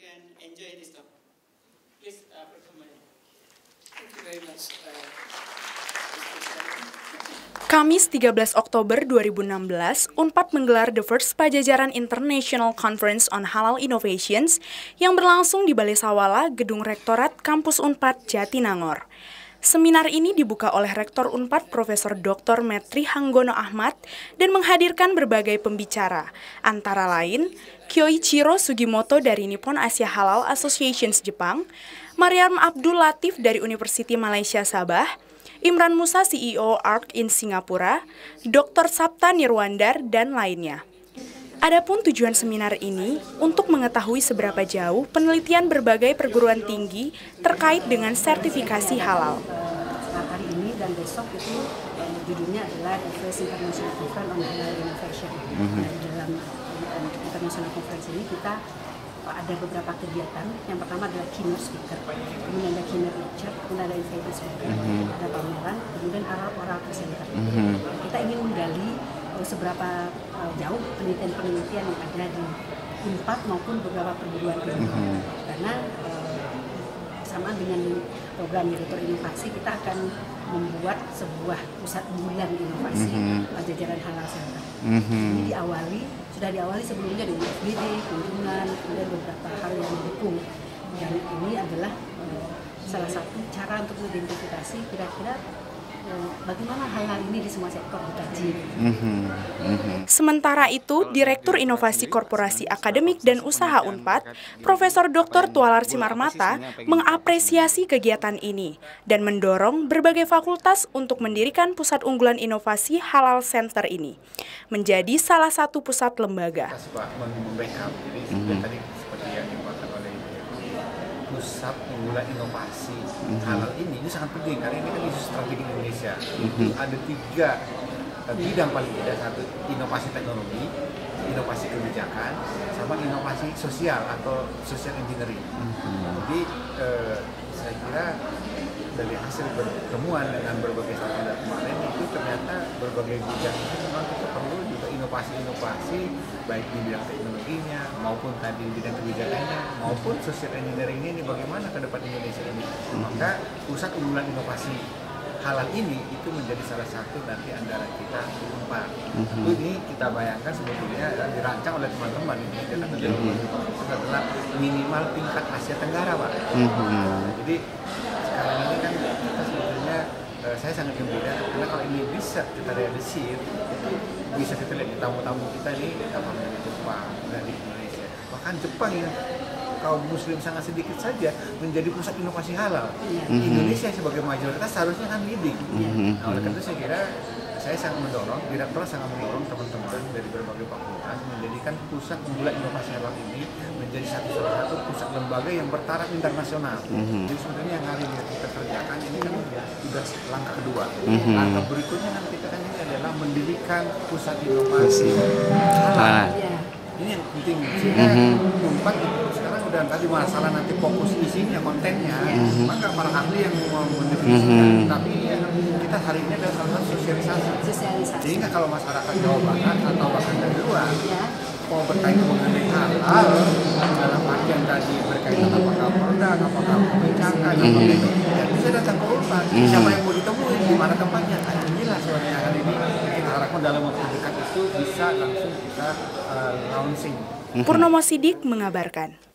can enjoy this talk. Please, Professor Mariam. Thank you very much. Kamis 13 Oktober 2016, UNPAD menggelar The First Padjadjaran International Conference on Halal Innovations yang berlangsung di Balai Sawala, Gedung Rektorat, Kampus UNPAD, Jatinangor. Seminar ini dibuka oleh Rektor UNPAD Profesor Dr. Metri Hanggono Ahmad dan menghadirkan berbagai pembicara, antara lain Kyoichiro Sugimoto dari Nippon Asia Halal Associations Jepang, Mariam Abdul Latif dari Universiti Malaysia Sabah, Imran Musa, CEO Arc in Singapura, Dr. Sapta Nirwandar, dan lainnya. Adapun tujuan seminar ini untuk mengetahui seberapa jauh penelitian berbagai perguruan tinggi terkait dengan sertifikasi halal. Hari ini dan besok itu judulnya adalah The First International Conference on Halal Innovations. Dalam International Conference ini kita ada beberapa kegiatan. Yang pertama adalah keynote speaker, kemudian ada keynote lecture, kemudian ada invited speaker, ada pameran, kemudian oral presenter. Kita ingin menggali seberapa jauh penelitian-penelitian yang ada di UNPAD maupun beberapa perguruan tinggi. Karena sama dengan program direktur inovasi, kita akan membuat sebuah pusat bulan inovasi Padjadjaran Halal Center. Ini sudah diawali sebelumnya dengan FGD, kunjungan, kemudian beberapa hal yang mendukung. Dan ini adalah salah satu cara untuk mengidentifikasi kira-kira bagaimana halal ini di semua sektor dikaji. Sementara itu, Direktur Inovasi Korporasi Akademik dan Usaha UNPAD, Profesor Dr. Tualar Simarmata, mengapresiasi kegiatan ini dan mendorong berbagai fakultas untuk mendirikan pusat unggulan inovasi halal center ini menjadi salah satu pusat lembaga. Pusat unggulan inovasi halal ini sangat penting karena ini kan isu strategi Indonesia. Ada tiga bidang paling tidak, satu inovasi teknologi, inovasi kebijakan, sama inovasi sosial atau social engineering. Jadi saya kira dari hasil pertemuan dengan berbagai standar kemarin itu ternyata berbagai bidang itu memang kita perlu juga inovasi-inovasi, baik di bidang teknologinya maupun tadi di bidang kebijakannya maupun social engineering ini bagaimana ke depan Indonesia ini. Maka pusat unggulan inovasi halal ini itu menjadi salah satu nanti andalan kita UNPAD. Ini kita bayangkan sebetulnya dirancang oleh teman-teman ini adalah minimal tingkat Asia Tenggara, Pak. Jadi sekarang ini kan kita sebetulnya saya sangat gembira karena kalau ini bisa kita realisir, itu bisa kita lihat di tamu-tamu kita ini, tamu dari Jepang, dari Indonesia, bahkan Jepang ya. Kaum muslim sangat sedikit saja menjadi pusat inovasi halal. Indonesia sebagai mayoritas seharusnya kan leading. Nah, oleh karena itu saya kira saya sangat mendorong, direktur sangat mendorong teman-teman dari berbagai fakultas menjadikan pusat unggulan inovasi halal ini menjadi salah satu pusat lembaga yang bertaraf internasional. Jadi sebenarnya yang hari ini kita kerjakan ini kan sudah langkah kedua. Langkah berikutnya nanti kita kan ini adalah mendirikan pusat inovasi halal. Ini yang penting. Tempat itu sekarang udah tadi masalah nanti fokus isinya, kontennya, maka para ahli yang mau mendefinisikan. Tapi yang kita hari ini adalah salah satu sosialisasi. Sehingga kalau masyarakat Jawa Barat atau bahkan dari luar mau berkaitan mengenai halal dalam artian tadi berkaitan apakah produk, apakah kebijakan, apakah itu, ya bisa datang ke UNPAD. Siapa yang mau ditemui, di mana tempatnya? Inilah soalnya hari ini kita harapkan dalam waktu dekat itu bisa langsung kita launching. Purnomo Sidik mengabarkan.